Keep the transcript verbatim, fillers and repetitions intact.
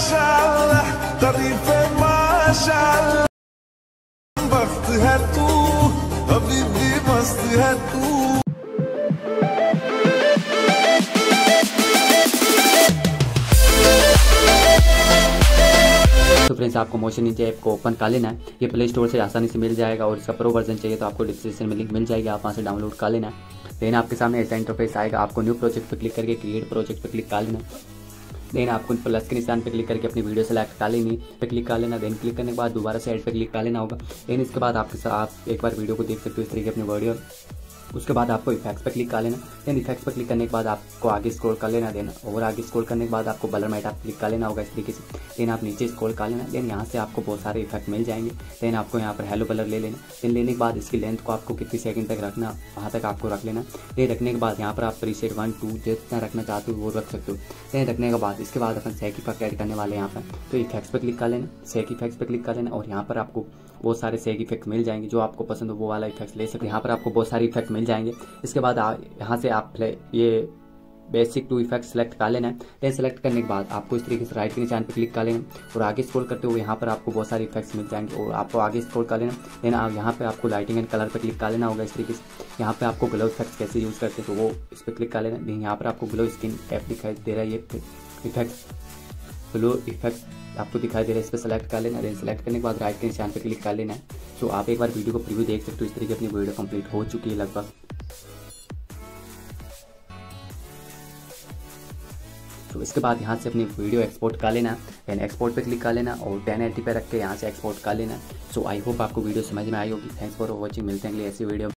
माशाल्लाह, तारीफ़े माशाल्लाह। मस्त है तू, अभी भी मस्त है तू। तो फ्रेंड्स, आपको मोशन नींजा ऐप को ओपन कर लेना है। ये प्ले स्टोर से आसानी से मिल जाएगा और इसका प्रो वर्जन चाहिए तो आपको डिस्क्रिप्शन में लिंक मिल जाएगी, आप वहाँ से डाउनलोड कर लेना है। देन आपके सामने ऐसा इंटरफेस आएगा, आपको न्यू प्रोजेक्ट पर क्लिक करके क्रिएट प्रोजेक्ट पर क्लिक कर लेना है। देन आपको प्लस के निशान पर क्लिक करके अपनी वीडियो सेलेक्ट कर लेनी पे क्लिक कर लेना। देन क्लिक करने के बाद दोबारा से ऐड पर क्लिक कर लेना होगा। देन इसके बाद आपके साथ आप एक बार वीडियो को देख सकते हो इस तरीके अपनी वीडियो। उसके बाद आपको इफेक्ट्स पर क्लिक कर लेना। देन इफेक्ट्स पर क्लिक करने के बाद आपको आगे स्क्रॉल कर लेना। देन और आगे स्क्रॉल करने के बाद आपको बलर मैट आप क्लिक कर लेना होगा इस तरीके से। देन आप नीचे स्क्रॉल कर लेना। देन यहाँ से आपको बहुत सारे इफेक्ट मिल जाएंगे। देन आपको यहाँ पर हेलो बलर ले लेना। देन लेने के बाद इसकी लेंथ को आपको कितनी सेकंड तक रखना, वहाँ तक आपको रख लेना। देन रखने के बाद यहाँ पर आप प्रीसेट वन टू जितना रखना चाहते हो वो रख सकते हो। देन रखने के बाद इसके बाद अपन सेक इफेक्ट ऐड करने वाले हैं यहाँ पर, तो इफेक्ट्स पर क्लिक कर लेना। सेक इफेक्ट्स पर क्लिक कर लेना और यहाँ पर आपको बहुत सारे सेक इफेक्ट मिल जाएंगे, जो आपको पसंद हो वो वाला इफेक्ट्स ले सकते हैं। यहाँ पर आपको बहुत सारे इफेक्ट मिल जाएंगे। इसके बाद यहाँ से आप ये बेसिक टू इफेक्ट सेलेक्ट कर लेना है। देन सेलेक्ट करने के बाद आपको इस तरीके से राइट के निशान पर क्लिक कर लेना और आगे स्क्रॉल करते हुए यहाँ पर आपको बहुत सारे इफेक्ट्स मिल जाएंगे और आपको आगे स्क्रॉल कर लेना। देन आप यहाँ पर आपको लाइटिंग एंड कलर पर क्लिक कर लेना होगा इस तरीके से। यहाँ पर आपको ग्लो इफेक्ट्स कैसे यूज़ करते हैं तो वो इस पर क्लिक कर लेना। देन यहाँ पर आपको ग्लो स्किन टैप दिखाई दे रहा है, ये इफेक्ट्स ग्लो इफेक्ट्स आपको दिखाई दे रहा है, इस पर सेलेक्ट कर लेना। देन सेलेक्ट करने के बाद राइट के निशान पर क्लिक कर लेना है। तो आप एक बार वीडियो को प्रीव्यू देख सकते हो इस तरीके अपनी वीडियो कंप्लीट हो चुकी है लगभग। तो इसके बाद यहाँ से अपनी वीडियो एक्सपोर्ट कर लेना। देन एक्सपोर्ट पे क्लिक कर लेना और टेन एटी पे रख के यहाँ से एक्सपोर्ट कर लेना। सो आई होप आपको वीडियो समझ में आई होगी। थैंक्स फॉर वॉचिंग, मिलते हैं अगली ऐसी वीडियो।